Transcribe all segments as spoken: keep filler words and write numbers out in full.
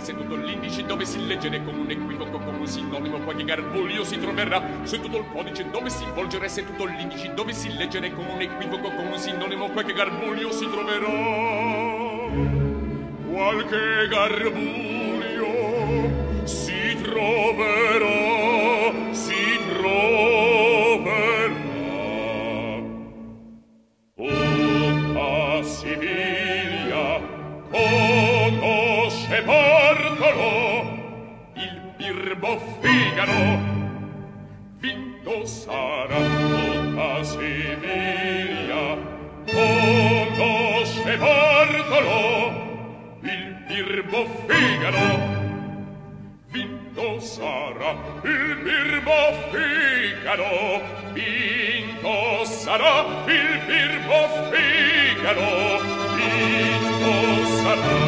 Se tutto l'indice dovessi leggere con un equivoco, con un sinonimo, qualche garbuglio si troverà. Qualche garbuglio si troverà, si troverà. Tutta Siviglia conosce Bartolo, il birbo Figaro. Vinto sarà tutta Siviglia, conosce Bartolo, il birbo Figaro. Vinto sarà il birbo Figaro, vinto sarà il birbo Figaro, vinto sarà,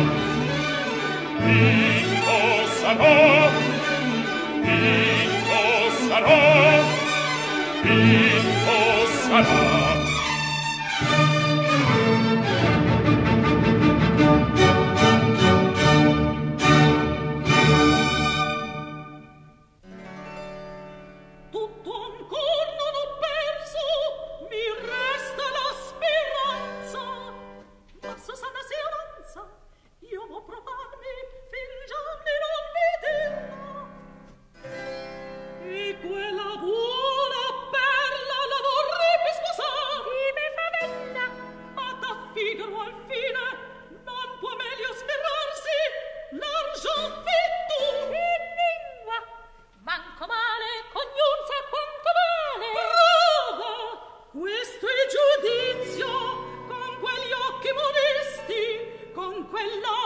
vinto sarà, vinto sarà. Vinto sarà. Tutto ancor non ho perso, mi resta la speranza. Ma Susanna si avanza, io vo' provarmi, fin già mi non vederla. E quella buona Figaro al fine, non può meglio sperarsi, l'argent fitto. Enimma, manco male, cognunza quanto vale. Prova, questo è il giudizio, con quegli occhi modesti, con quella